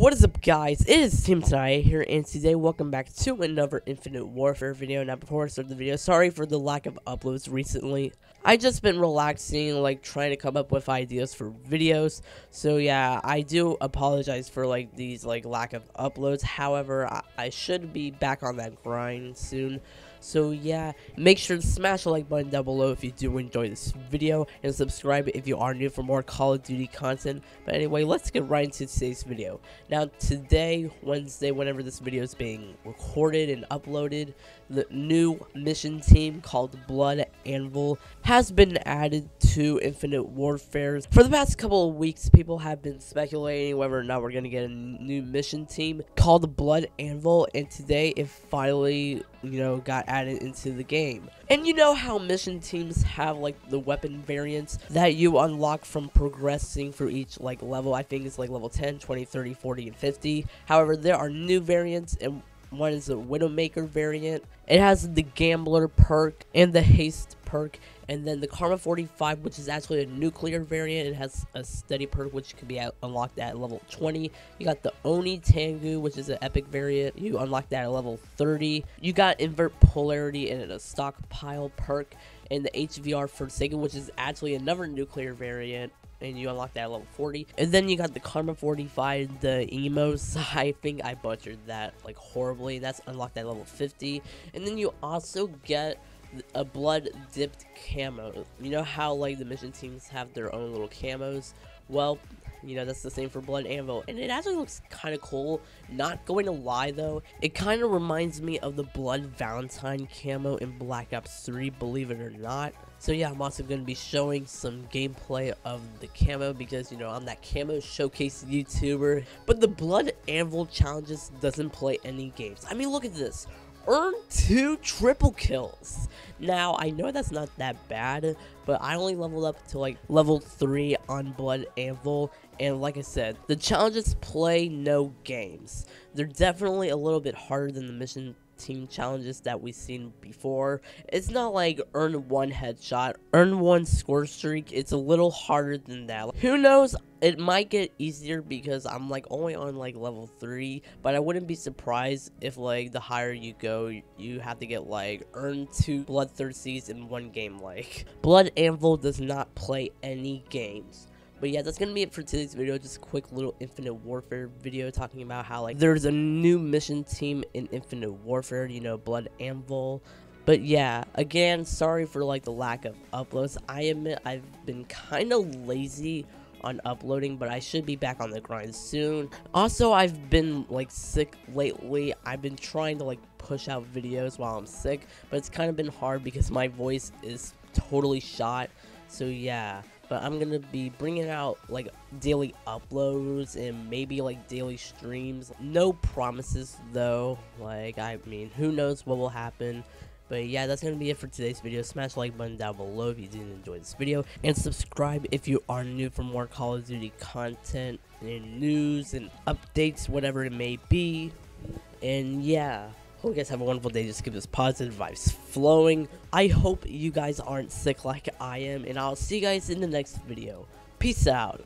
What is up, guys? It is TM298 here, and today welcome back to another Infinite Warfare video. Now, before I start the video, sorry for the lack of uploads recently. I just been relaxing, like trying to come up with ideas for videos. So yeah, I do apologize for like these lack of uploads. However, I should be back on that grind soon. So yeah, make sure to smash the like button down below if you do enjoy this video, and subscribe if you are new for more Call of Duty content. But anyway, let's get right into today's video. Now today, Wednesday, whenever this video is being recorded and uploaded, the new mission team called Blood Anvil has been added to Infinite Warfare. For the past couple of weeks, people have been speculating whether or not we're going to get a new mission team called Blood Anvil, and today it finally, you know, got added into the game. And you know how mission teams have like the weapon variants that you unlock from progressing through each like level. I think it's like level 10, 20, 30, 40, and 50. However, there are new variants, and one is the Widowmaker variant. It has the Gambler perk and the Haste perk, and then the Karma 45, which is actually a nuclear variant. It has a steady perk, which can be unlocked at level 20. You got the Oni Tangu, which is an epic variant. You unlock that at level 30. You got Invert Polarity and a Stockpile perk, and the HVR Forsaken, which is actually another nuclear variant, and you unlock that at level 40. And then you got the Karma 45, the Emos. I think I butchered that like horribly. That's unlocked at level 50. And then you also get a Blood Dipped camo. You know how like the mission teams have their own little camos? Well, you know, that's the same for Blood Anvil, and it actually looks kind of cool. Not going to lie though, it kind of reminds me of the Blood Valentine camo in Black Ops 3, believe it or not. So yeah, I'm also going to be showing some gameplay of the camo because, you know, I'm that camo showcase YouTuber. But the Blood Anvil challenges doesn't play any games. I mean, look at this. Earn 2 triple kills. Now I know that's not that bad, but I only leveled up to like level 3 on Blood Anvil, and like I said, the challenges play no games. They're definitely a little bit harder than the mission team challenges that we've seen before. It's not like earn 1 headshot, earn 1 score streak. It's a little harder than that. Who knows, it might get easier because I'm like only on like level 3, but I wouldn't be surprised if like the higher you go, you have to get like earn 2 bloodthirsties in 1 game. Like Blood Anvil does not play any games. But yeah, that's gonna be it for today's video. Just a quick little Infinite Warfare video talking about how like there's a new mission team in Infinite Warfare, you know, Blood Anvil. But yeah, again, sorry for like the lack of uploads. I admit I've been kind of lazy on uploading, but I should be back on the grind soon. Also, I've been like sick lately. I've been trying to like push out videos while I'm sick, but it's kind of been hard because my voice is totally shot. So yeah, but I'm gonna be bringing out like daily uploads and maybe like daily streams. No promises though, like I mean, who knows what will happen. But yeah, that's gonna be it for today's video. Smash the like button down below if you didn't enjoy this video, and subscribe if you are new for more Call of Duty content and news and updates, whatever it may be. And yeah, hope you guys have a wonderful day. Just keep this positive vibes flowing. I hope you guys aren't sick like I am, and I'll see you guys in the next video. Peace out.